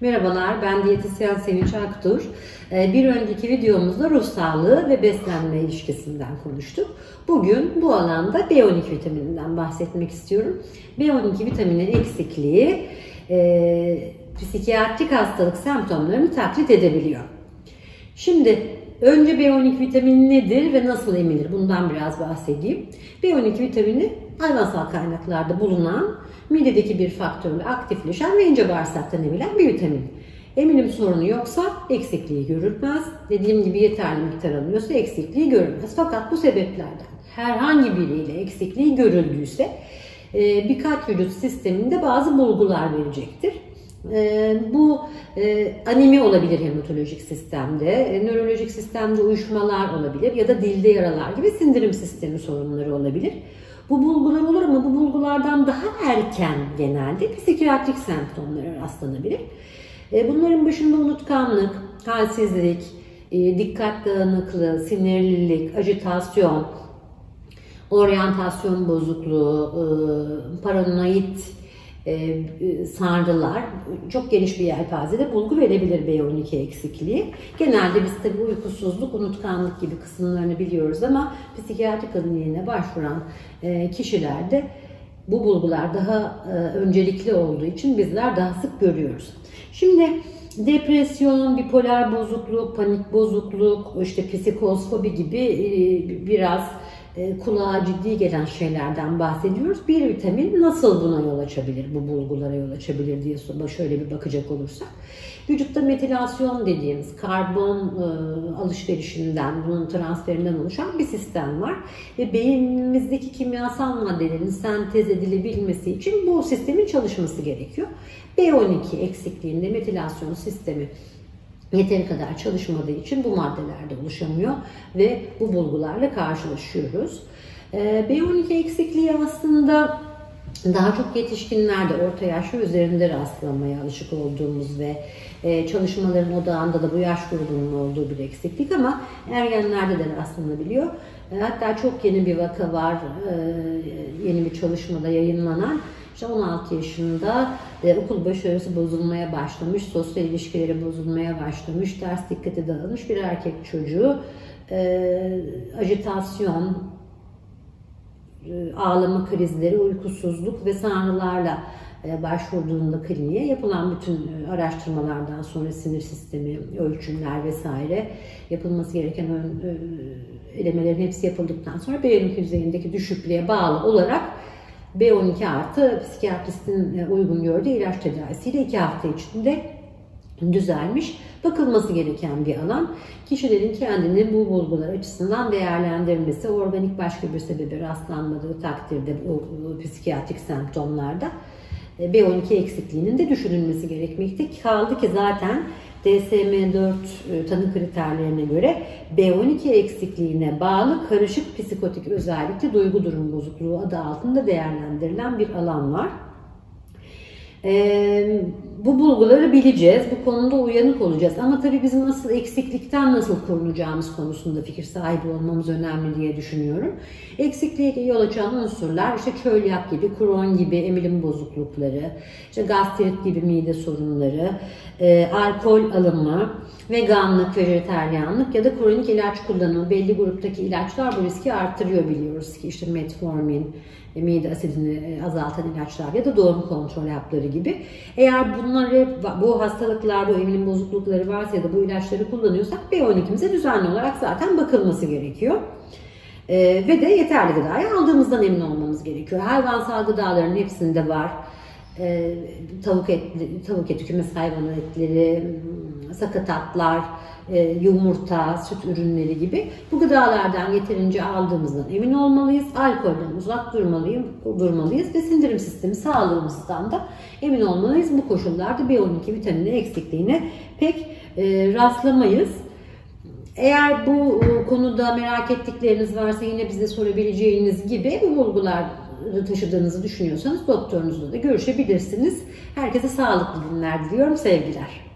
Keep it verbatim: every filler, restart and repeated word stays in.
Merhabalar, ben diyetisyen Sevinç Akdur. Bir önceki videomuzda ruh sağlığı ve beslenme ilişkisinden konuştuk. Bugün bu alanda B on iki vitamininden bahsetmek istiyorum. B on iki vitaminin eksikliği e, psikiyatrik hastalık semptomlarını taklit edebiliyor. Şimdi önce B on iki vitamini nedir ve nasıl emilir? Bundan biraz bahsedeyim. B on iki vitamini hayvansal kaynaklarda bulunan, midedeki bir faktörle aktifleşen ve ince bağırsaktan emilen bir vitamin. Eminim sorunu yoksa eksikliği görülmez. Dediğim gibi yeterli miktar alınıyorsa eksikliği görülmez. Fakat bu sebeplerden herhangi biriyle eksikliği görüldüyse birkaç vücut sisteminde bazı bulgular verecektir. Bu anemi olabilir hematolojik sistemde, nörolojik sistemde uyuşmalar olabilir ya da dilde yaralar gibi sindirim sistemi sorunları olabilir. Bu bulgular olur ama bu bulgulardan daha erken genelde psikiyatrik semptomlara rastlanabilir. Bunların başında unutkanlık, halsizlik, dikkat dağınıklığı, sinirlilik, ajitasyon, oryantasyon bozukluğu, paranoid sardılar, çok geniş bir yelpazede bulgu verebilir B on iki eksikliği. Genelde biz tabi uykusuzluk, unutkanlık gibi kısımlarını biliyoruz ama psikiyatrik kliniğine başvuran kişilerde bu bulgular daha öncelikli olduğu için bizler daha sık görüyoruz. Şimdi depresyon, bipolar bozukluk, panik bozukluk, işte psikoz, fobi gibi biraz kulağa ciddi gelen şeylerden bahsediyoruz. Bir vitamin nasıl buna yol açabilir, bu bulgulara yol açabilir diye şöyle bir bakacak olursak. Vücutta metilasyon dediğimiz karbon alışverişinden, bunun transferinden oluşan bir sistem var. Ve beynimizdeki kimyasal maddelerin sentez edilebilmesi için bu sistemin çalışması gerekiyor. B on iki eksikliğinde metilasyon sistemi yeteri kadar çalışmadığı için bu maddelerde oluşamıyor ve bu bulgularla karşılaşıyoruz. B on iki eksikliği aslında daha çok yetişkinlerde, orta yaş ve üzerinde rastlamaya alışık olduğumuz ve çalışmaların odağında da bu yaş grubunun olduğu bir eksiklik ama ergenlerde de rastlanabiliyor. Hatta çok yeni bir vaka var, yeni bir çalışmada yayınlanan. İşte on altı yaşında e, okul başarısı bozulmaya başlamış, sosyal ilişkileri bozulmaya başlamış, ders dikkati dağılmış bir erkek çocuğu e, ajitasyon, e, ağlama krizleri, uykusuzluk ve sanrılarla e, başvurduğunda kliniğe yapılan bütün araştırmalardan sonra sinir sistemi, ölçümler vesaire yapılması gereken ön, e, elemelerin hepsi yapıldıktan sonra B on iki düzeyindeki düşüklüğe bağlı olarak B on iki artı psikiyatristin uygun gördüğü ilaç tedavisiyle iki hafta içinde düzelmiş. Bakılması gereken bir alan. Kişilerin kendini bu bulgular açısından değerlendirmesi, organik başka bir sebebi rastlanmadığı takdirde bu psikiyatrik semptomlarda B on iki eksikliğinin de düşünülmesi gerekmekte. Kaldı ki zaten D S M dört tanı kriterlerine göre B on iki eksikliğine bağlı karışık psikotik özellikle duygu durum bozukluğu adı altında değerlendirilen bir alan var. Ee, bu bulguları bileceğiz, bu konuda uyanık olacağız ama tabii bizim nasıl eksiklikten nasıl korunacağımız konusunda fikir sahibi olmamız önemli diye düşünüyorum. Eksikliğe yol açan unsurlar işte çölyak gibi, Crohn gibi emilim bozuklukları, işte gastrit gibi mide sorunları, e, alkol alımı, veganlık, vejetaryenlik ya da kronik ilaç kullanımı. Belli gruptaki ilaçlar bu riski artırıyor, biliyoruz ki işte metformin, mide asidini azaltan ilaçlar ya da doğum kontrol hapları gibi. Eğer bunları, bu hastalıklarda emilim bozuklukları varsa ya da bu ilaçları kullanıyorsak B on ikimize düzenli olarak zaten bakılması gerekiyor. Ee, ve de yeterli gıdayı aldığımızdan emin olmamız gerekiyor. Hayvansal gıdaların hepsinde var. Ee, tavuk etli, tavuk eti, kümes hayvan etleri, sakatatlar, yumurta, süt ürünleri gibi bu gıdalardan yeterince aldığımızdan emin olmalıyız. Alkolden uzak durmalıyız ve sindirim sistemi sağlığımızdan da emin olmalıyız. Bu koşullarda B on iki vitamini eksikliğine pek rastlamayız. Eğer bu konuda merak ettikleriniz varsa yine bize sorabileceğiniz gibi bu bulgular taşıdığınızı düşünüyorsanız doktorunuzla da görüşebilirsiniz. Herkese sağlıklı günler diliyorum. Sevgiler.